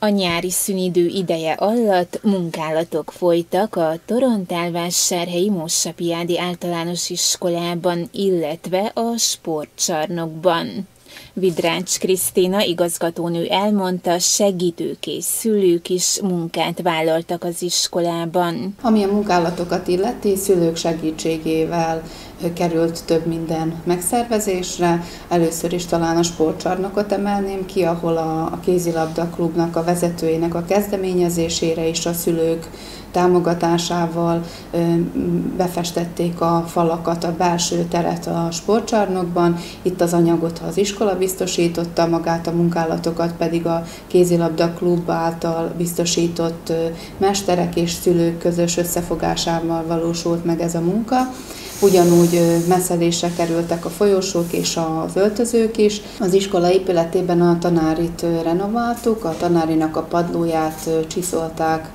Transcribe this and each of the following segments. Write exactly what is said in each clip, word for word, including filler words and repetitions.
A nyári szünidő ideje alatt munkálatok folytak a Torontálvásárhelyi Mossa-Piádi általános iskolában, illetve a sportcsarnokban. Vidrács Krisztina igazgatónő elmondta, segítőkész szülők is munkát vállaltak az iskolában. Ami a munkálatokat illeti, szülők segítségével került több minden megszervezésre. Először is talán a sportcsarnokot emelném ki, ahol a kézilabda klubnak a vezetőinek a kezdeményezésére és a szülők támogatásával befestették a falakat, a belső teret a sportcsarnokban. Itt az anyagot az iskola biztosította, magát a munkálatokat pedig a kézilabda klub által biztosított mesterek és szülők közös összefogásával valósult meg ez a munka. Ugyanúgy messzelésre kerültek a folyosók és az öltözők is. Az iskola épületében a tanárit renováltuk, a tanárinak a padlóját csiszolták,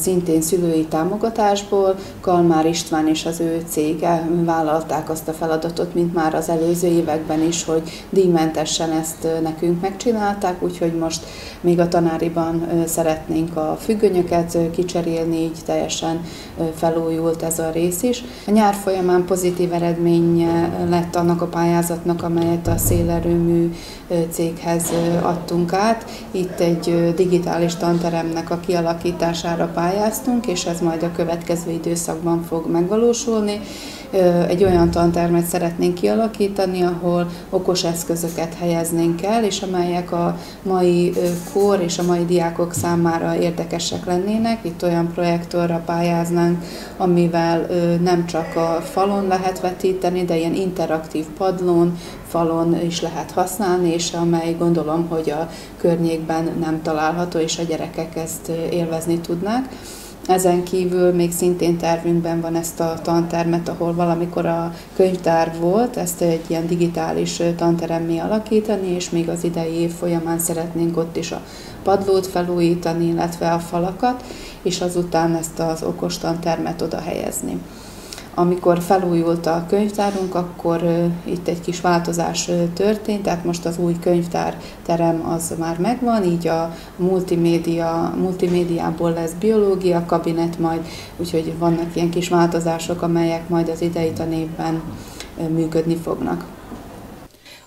szintén szülői támogatásból. Kalmár István és az ő cége vállalták azt a feladatot, mint már az előző években is, hogy díjmentesen ezt nekünk megcsinálták, úgyhogy most még a tanáriban szeretnénk a függönyöket kicserélni, így teljesen felújult ez a rész is. A nyár folyamán pozitív eredménye lett annak a pályázatnak, amelyet a szélerőmű céghez adtunk át. Itt egy digitális tanteremnek a kialakítására pályáztunk, és ez majd a következő időszakban fog megvalósulni. Egy olyan tantermet szeretnénk kialakítani, ahol okos eszközöket helyeznénk el, és amelyek a mai kor és a mai diákok számára érdekesek lennének. Itt olyan projektorra pályáznánk, amivel nem csak a falon lehet vetíteni, de ilyen interaktív padlón, falon is lehet használni, és amely gondolom, hogy a környékben nem található, és a gyerekek ezt élvezni tudnák. Ezen kívül még szintén tervünkben van ezt a tantermet, ahol valamikor a könyvtár volt, ezt egy ilyen digitális tanteremmé alakítani, és még az idei év folyamán szeretnénk ott is a padlót felújítani, illetve a falakat, és azután ezt az okos tantermet oda helyezni. Amikor felújult a könyvtárunk, akkor itt egy kis változás történt, tehát most az új könyvtárterem az már megvan, így a multimédia, multimédiából lesz biológia kabinet majd, úgyhogy vannak ilyen kis változások, amelyek majd az idei tanévben működni fognak.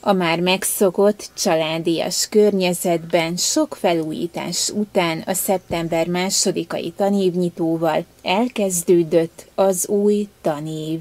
A már megszokott, családias környezetben sok felújítás után a szeptember másodikai tanévnyitóval elkezdődött az új tanév.